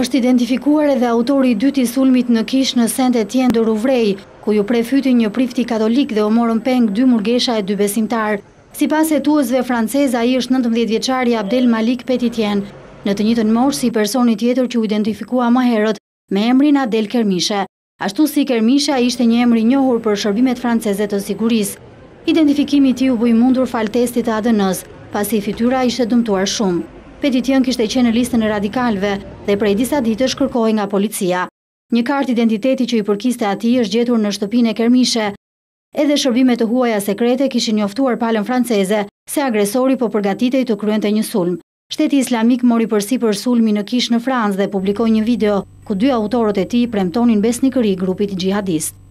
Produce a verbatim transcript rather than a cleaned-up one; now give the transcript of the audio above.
Është identifikuar edhe autori I dytë I sulmit në Kish në Saint-Étienne-d'Uvrei, ku ju prefyti një prifti katolik dhe u morën peng dy murgesha e dy besimtar. Sipas hetuesve francez, ai është nëntëmbëdhjetë vjeçari Abdelmalik Petitjean, në të njëjtën moshë si personi tjetër që u identifikua më herët me emrin Adel Kermiche. Ashtu si Kermisha ishte një emër I njohur për shërbimet franceze të sigurisë. Identifikimi I tij u bë I mundur fal testit të A D N-s, pasi fytyra ishte dëmtuar shumë. Petitjean kishte qenë në listën e radikalëve dhe prej disa ditësh kërkohej nga policia. Një kartë identiteti që I përkiste atij është gjetur në shtëpinë e Kermishe. Edhe shërbimet të huaja sekrete kishin njoftuar palën franceze se agresori po përgatitej të kryente një sulm. Shteti Islamik mori përsipër sulmin në Kish në Francë dhe publikoi një video ku dy autorët e tij premtonin besnikëri grupit gjihadist.